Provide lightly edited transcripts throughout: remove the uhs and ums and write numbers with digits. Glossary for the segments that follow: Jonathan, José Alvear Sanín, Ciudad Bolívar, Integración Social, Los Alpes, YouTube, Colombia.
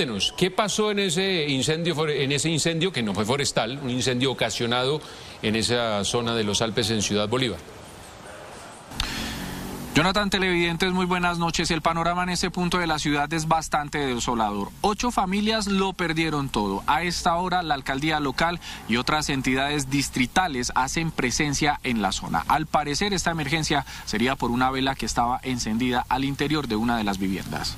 Cuéntenos, ¿qué pasó en ese incendio que no fue forestal, un incendio ocasionado en esa zona de Los Alpes en Ciudad Bolívar? Jonathan, televidentes, muy buenas noches. El panorama en este punto de la ciudad es bastante desolador. 8 familias lo perdieron todo. A esta hora, la alcaldía local y otras entidades distritales hacen presencia en la zona. Al parecer, esta emergencia sería por una vela que estaba encendida al interior de una de las viviendas.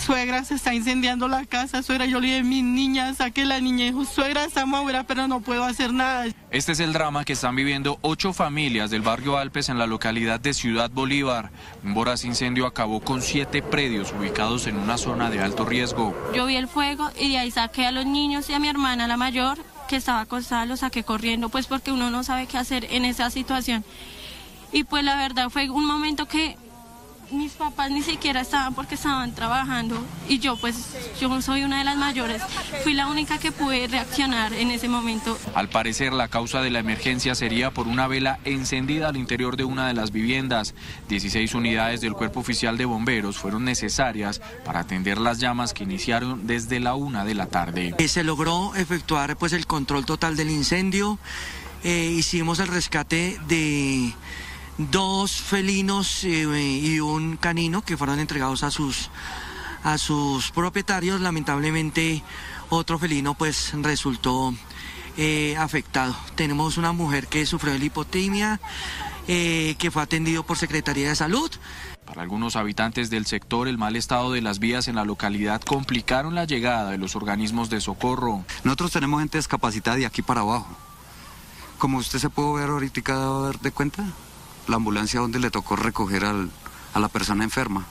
Suegra, se está incendiando la casa, suegra, yo le dije a mis niñas, saqué la niñez, suegra, estamos ahora, pero no puedo hacer nada. Este es el drama que están viviendo 8 familias del barrio Alpes en la localidad de Ciudad Bolívar. Un voraz incendio acabó con 7 predios ubicados en una zona de alto riesgo. Yo vi el fuego y de ahí saqué a los niños y a mi hermana, la mayor, que estaba acostada, los saqué corriendo, pues porque uno no sabe qué hacer en esa situación. Y pues la verdad fue un momento que mis papás ni siquiera estaban porque estaban trabajando y yo pues, yo soy una de las mayores, fui la única que pude reaccionar en ese momento. Al parecer la causa de la emergencia sería por una vela encendida al interior de una de las viviendas. 16 unidades del Cuerpo Oficial de Bomberos fueron necesarias para atender las llamas que iniciaron desde la 1 de la tarde. Se logró efectuar pues el control total del incendio, hicimos el rescate de 2 felinos y un canino que fueron entregados a sus propietarios. Lamentablemente otro felino pues resultó afectado. Tenemos una mujer que sufrió de hipotermia, que fue atendido por Secretaría de Salud. Para algunos habitantes del sector, el mal estado de las vías en la localidad complicaron la llegada de los organismos de socorro. Nosotros tenemos gente discapacitada de aquí para abajo. Como usted se pudo ver ahorita, dar de cuenta, la ambulancia donde le tocó recoger a la persona enferma,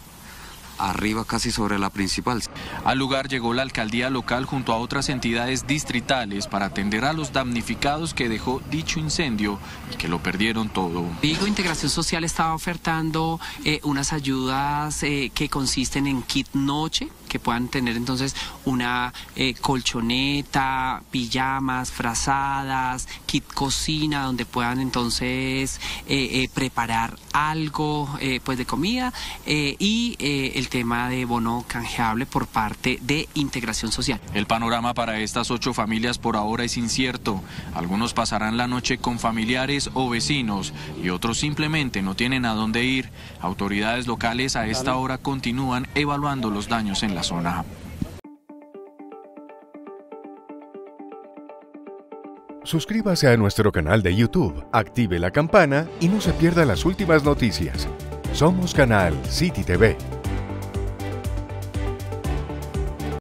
arriba casi sobre la principal. Al lugar llegó la alcaldía local junto a otras entidades distritales para atender a los damnificados que dejó dicho incendio y que lo perdieron todo. Digo, Integración Social estaba ofertando unas ayudas que consisten en kit noche, que puedan tener entonces una colchoneta, pijamas, frazadas, kit cocina, donde puedan entonces preparar algo pues de comida y el tema de bono canjeable por parte de Integración Social. El panorama para estas 8 familias por ahora es incierto. Algunos pasarán la noche con familiares o vecinos y otros simplemente no tienen a dónde ir. Autoridades locales a esta hora continúan evaluando los daños en la zona. Suscríbase a nuestro canal de YouTube, active la campana y no se pierda las últimas noticias. Somos Canal City TV.